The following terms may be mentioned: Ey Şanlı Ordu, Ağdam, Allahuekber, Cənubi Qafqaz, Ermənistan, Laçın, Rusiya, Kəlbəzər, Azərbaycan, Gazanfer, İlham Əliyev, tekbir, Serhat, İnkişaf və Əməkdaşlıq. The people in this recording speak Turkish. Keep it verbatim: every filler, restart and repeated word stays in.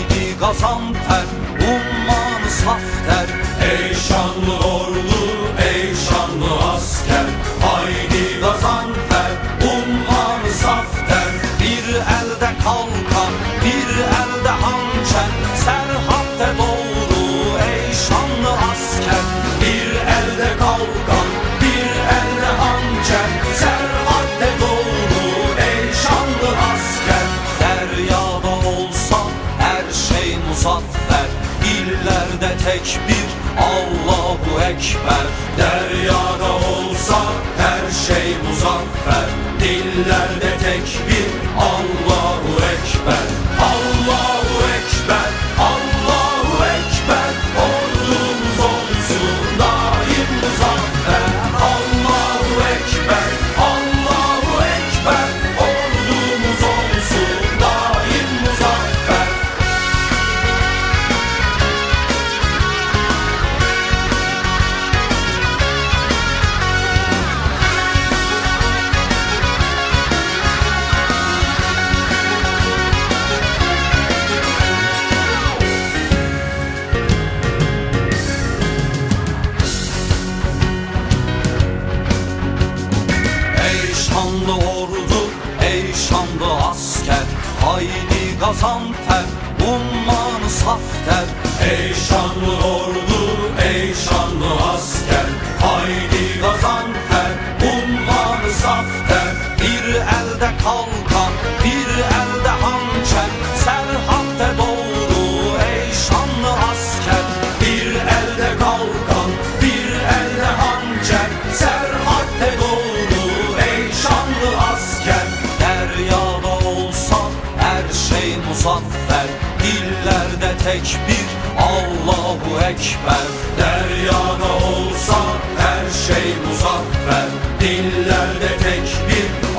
idi Gazanfer, ummanı saf der. Ey şanlı ordu, ey şanlı asker, haydi Gazanfer, ummanı saf der. Bir elde kalkan, bir elde hançer, serhatte doğru ey şanlı asker. Bir elde kalkan, bir elde hançer, serhatte doğru ey şanlı asker. Deryada olsa her şey muzaffer, dillerde tekbir Allahuekber. Deryada olsa her şey muzaffer, dillerde tekbir Allahuekber. Allahuekber, Allahuekber, ordumuz olsun daim muzaffer. Allahuekber, Allahuekber, ordumuz olsun daim muzaffer. Şanlı ordu, ey şanlı asker, haydi Gazanfer, ummanı saf der. Ey şanlı ordu, ey şanlı asker, haydi Gazanfer, ummanı saf der. Bir elde kalkan, bir elde hançer, serhatte doğru ey şanlı asker. Bir elde kalkan, bir elde hançer, serhatte doğru asker. Deryada olsa her şey muzaffer, dillerde tekbir Allahuekber. Deryada olsa her şey muzaffer, dillerde tekbir